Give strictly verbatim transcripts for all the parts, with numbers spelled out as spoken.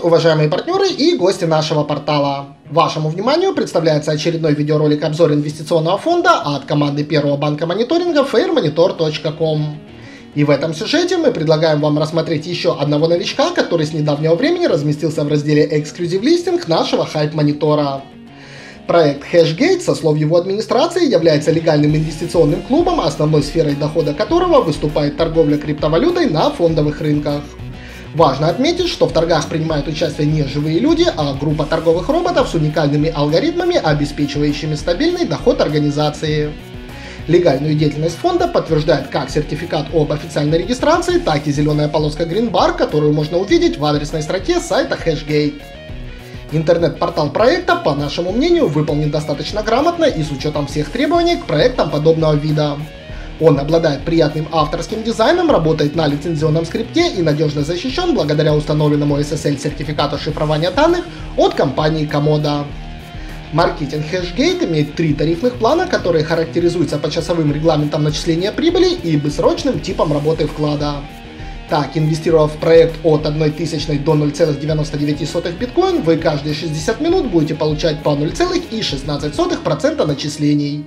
день, уважаемые партнеры и гости нашего портала. Вашему вниманию представляется очередной видеоролик обзор инвестиционного фонда от команды Первого банка мониторинга fair monitor точка com. И в этом сюжете мы предлагаем вам рассмотреть еще одного новичка, который с недавнего времени разместился в разделе «Эксклюзив листинг» нашего хайп-монитора. Проект HashGate, со слов его администрации, является легальным инвестиционным клубом, основной сферой дохода которого выступает торговля криптовалютой на фондовых рынках. Важно отметить, что в торгах принимают участие не живые люди, а группа торговых роботов с уникальными алгоритмами, обеспечивающими стабильный доход организации. Легальную деятельность фонда подтверждает как сертификат об официальной регистрации, так и зеленая полоска Green Bar, которую можно увидеть в адресной строке сайта HashGate. Интернет-портал проекта, по нашему мнению, выполнен достаточно грамотно и с учетом всех требований к проектам подобного вида. Он обладает приятным авторским дизайном, работает на лицензионном скрипте и надежно защищен благодаря установленному эс эс эль-сертификату шифрования данных от компании Komodo. Маркетинг HashGate имеет три тарифных плана, которые характеризуются по часовым регламентам начисления прибыли и бессрочным типом работы вклада. Так, инвестировав в проект от одной тысячной до ноль целых девяносто девять сотых биткоин, вы каждые шестьдесят минут будете получать по ноль целых шестнадцать сотых процента начислений.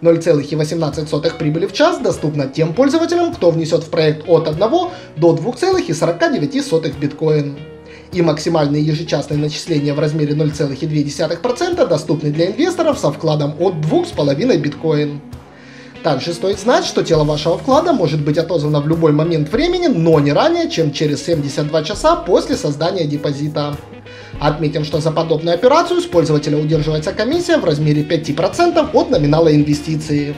ноль целых восемнадцать сотых прибыли в час доступна тем пользователям, кто внесет в проект от одной до двух целых сорока девяти сотых биткоин. И максимальные ежечасные начисления в размере ноль целых две десятых процента доступны для инвесторов со вкладом от двух с половиной биткоин. Также стоит знать, что тело вашего вклада может быть отозвано в любой момент времени, но не ранее, чем через семьдесят два часа после создания депозита. Отметим, что за подобную операцию с пользователя удерживается комиссия в размере пяти процентов от номинала инвестиции.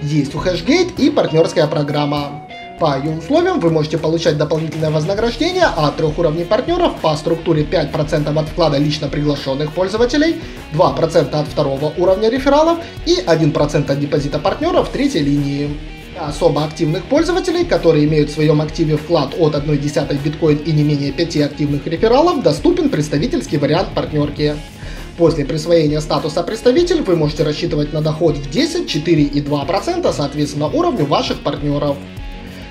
Есть у HashGate и партнерская программа. По ее условиям вы можете получать дополнительное вознаграждение от трех уровней партнеров по структуре пять процентов от вклада лично приглашенных пользователей, два процента от второго уровня рефералов и один процент от депозита партнеров третьей линии. Особо активных пользователей, которые имеют в своем активе вклад от одной десятой биткоин и не менее пяти активных рефералов, доступен представительский вариант партнерки. После присвоения статуса представитель вы можете рассчитывать на доход в десять, четыре и два процента соответственно уровню ваших партнеров.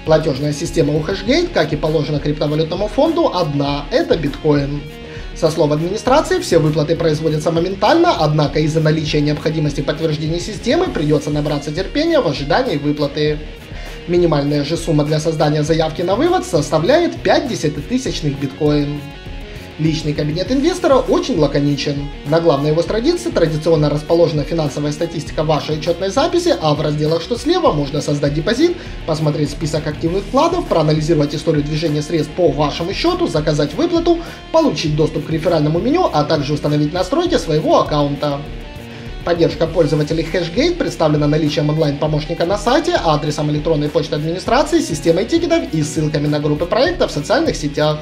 Платежная система у HashGate, как и положено криптовалютному фонду, одна – это биткоин. Со слов администрации, все выплаты производятся моментально, однако из-за наличия необходимости подтверждения системы придется набраться терпения в ожидании выплаты. Минимальная же сумма для создания заявки на вывод составляет пять десятитысячных биткоин. Личный кабинет инвестора очень лаконичен. На главной его странице традиционно расположена финансовая статистика вашей учетной записи, а в разделах «Что слева» можно создать депозит, посмотреть список активных вкладов, проанализировать историю движения средств по вашему счету, заказать выплату, получить доступ к реферальному меню, а также установить настройки своего аккаунта. Поддержка пользователей HashGate представлена наличием онлайн-помощника на сайте, адресом электронной почты администрации, системой тикетов и ссылками на группы проекта в социальных сетях.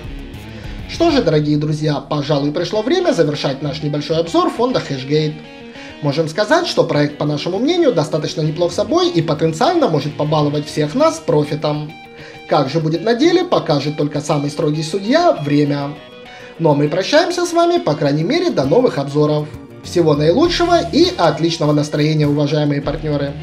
Что же, дорогие друзья, пожалуй, пришло время завершать наш небольшой обзор фонда HashGate. Можем сказать, что проект, по нашему мнению, достаточно неплох собой и потенциально может побаловать всех нас профитом. Как же будет на деле, покажет только самый строгий судья – время. Ну а мы прощаемся с вами, по крайней мере, до новых обзоров. Всего наилучшего и отличного настроения, уважаемые партнеры!